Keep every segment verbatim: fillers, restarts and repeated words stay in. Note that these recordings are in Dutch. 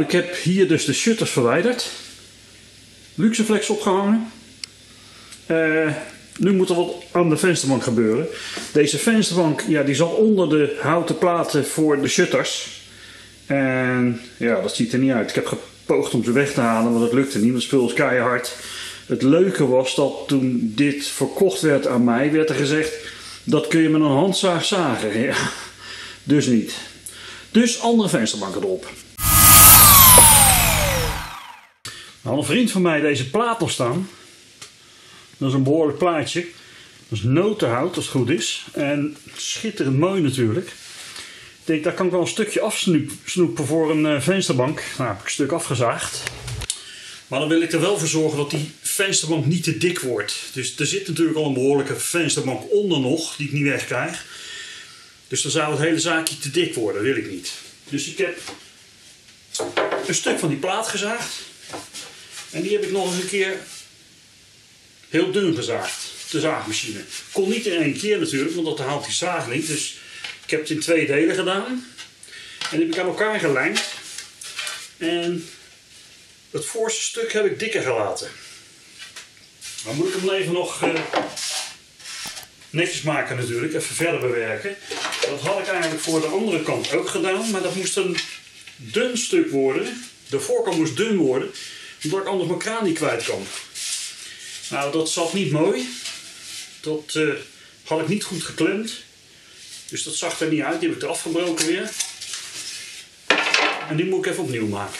Nou, ik heb hier dus de shutters verwijderd. Luxeflex opgehangen. Uh, nu moet er wat aan de vensterbank gebeuren. Deze vensterbank, ja, die zat onder de houten platen voor de shutters. En ja, dat ziet er niet uit. Ik heb gepoogd om ze weg te halen, maar dat lukte niet. Het spul is keihard. Het leuke was dat toen dit verkocht werd aan mij, werd er gezegd: dat kun je met een handzaag zagen. Ja, dus niet. Dus andere vensterbanken erop. Nou, een vriend van mij deze plaat nog staan. Dat is een behoorlijk plaatje. Dat is notenhout, als het goed is. En schitterend mooi natuurlijk. Ik denk, daar kan ik wel een stukje afsnoepen voor een uh, vensterbank. Nou, heb ik een stuk afgezaagd. Maar dan wil ik er wel voor zorgen dat die vensterbank niet te dik wordt. Dus er zit natuurlijk al een behoorlijke vensterbank onder nog, die ik niet wegkrijg. Dus dan zou het hele zaakje te dik worden, wil ik niet. Dus ik heb een stuk van die plaat gezaagd. En die heb ik nog eens een keer heel dun gezaagd, de zaagmachine. Kon niet in één keer natuurlijk, want dat haalt die zaag niet. Dus ik heb het in twee delen gedaan. En die heb ik aan elkaar gelijmd. En het voorste stuk heb ik dikker gelaten. Dan moet ik hem even nog uh, netjes maken natuurlijk, even verder bewerken. Dat had ik eigenlijk voor de andere kant ook gedaan, maar dat moest een dun stuk worden. De voorkant moest dun worden, omdat ik anders mijn kraan niet kwijt kan. Nou, dat zat niet mooi. Dat uh, had ik niet goed geklemd. Dus dat zag er niet uit, die heb ik eraf gebroken weer. En die moet ik even opnieuw maken.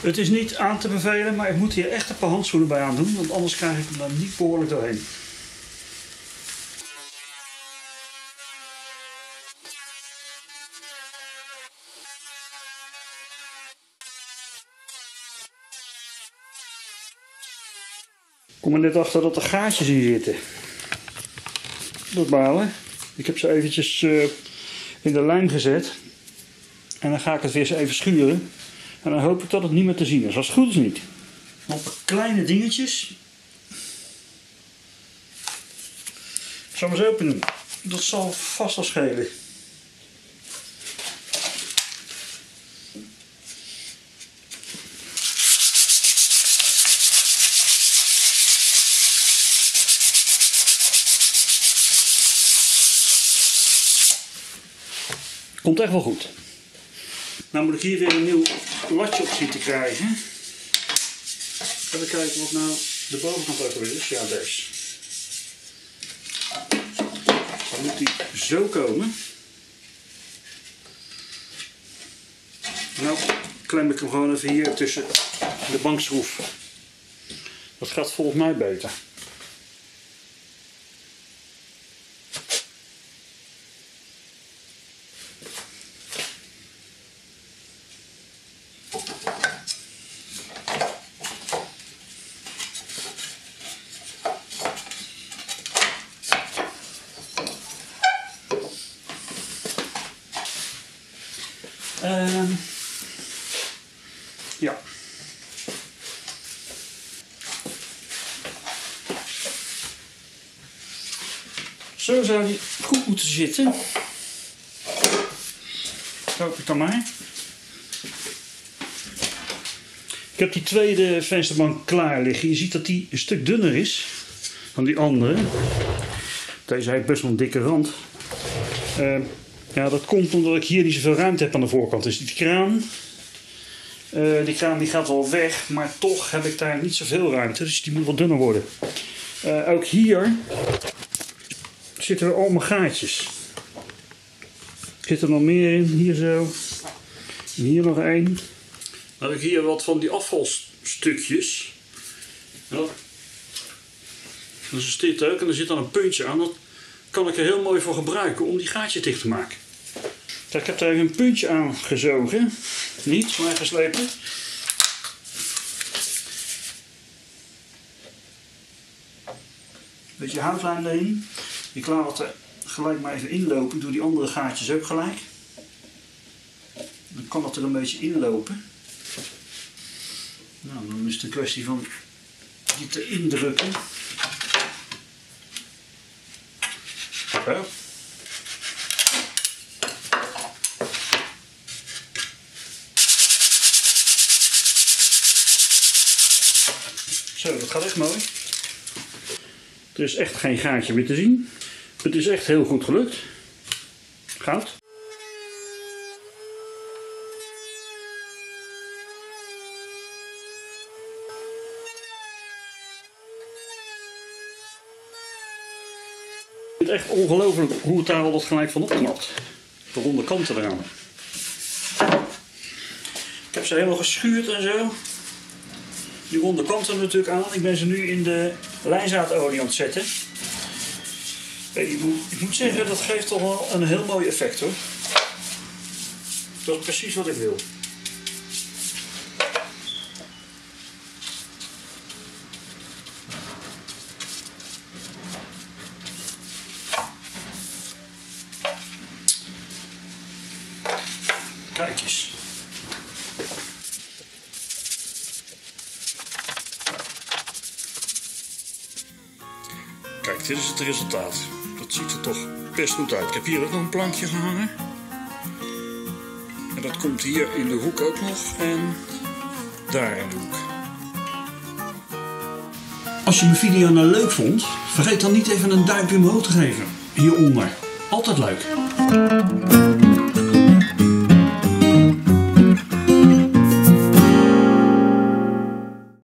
Het is niet aan te bevelen, maar ik moet hier echt een paar handschoenen bij aan doen, want anders krijg ik hem daar niet behoorlijk doorheen. Ik kom er net achter dat er gaatjes in zitten. Dat balen. Ik heb ze eventjes uh, in de lijn gezet. En dan ga ik het weer eens even schuren. En dan hoop ik dat het niet meer te zien is. Als het goed is niet. Op kleine dingetjes. Ik zal hem eens open doen. Dat zal vast wel schelen. Komt echt wel goed. Nou moet ik hier weer een nieuw latje op zien te krijgen. Even kijken wat nou de bovenkant ook weer is. Ja, deze. Dan moet die zo komen. Nou klem ik hem gewoon even hier tussen de bankschroef. Dat gaat volgens mij beter. Uh, ja. Zo zou die goed moeten zitten. Hoop ik dan maar. Ik heb die tweede vensterbank klaar liggen. Je ziet dat die een stuk dunner is dan die andere. Deze heeft best wel een dikke rand. Uh, Ja, dat komt omdat ik hier niet zoveel ruimte heb aan de voorkant. Dus die kraan, uh, die kraan die gaat wel weg, maar toch heb ik daar niet zoveel ruimte. Dus die moet wel dunner worden. Uh, ook hier zitten er allemaal gaatjes. Zit er nog meer in, hier zo. En hier nog één. Dan heb ik hier wat van die afvalstukjes. Ja. Dat is dit ook en er zit dan een puntje aan. Dat kan ik er heel mooi voor gebruiken om die gaatje dicht te maken. Ik heb daar even een puntje aan gezogen. Niet, maar geslepen. Een beetje houtlijm erin. Ik laat het er gelijk maar even inlopen. Ik doe die andere gaatjes ook gelijk. Dan kan het er een beetje inlopen. Nou, dan is het een kwestie van die te indrukken. Zo. Zo, dat gaat echt mooi. Er is echt geen gaatje meer te zien. Het is echt heel goed gelukt. Goud. Het is echt ongelooflijk hoe het daar al dat gelijk van opknapt. De ronde kanten eraan. Ik heb ze helemaal geschuurd en zo. Die ronde kanten natuurlijk aan. Ik ben ze nu in de lijnzaadolie aan het zetten. Ik moet, ik moet zeggen, dat geeft toch wel een heel mooi effect hoor. Dat is precies wat ik wil. Kijk eens. Kijk, dit is het resultaat. Dat ziet er toch best goed uit. Ik heb hier ook nog een plankje gehangen. En dat komt hier in de hoek ook nog. En daar in de hoek. Als je mijn video nou leuk vond, vergeet dan niet even een duimpje omhoog te geven. Hieronder. Altijd leuk.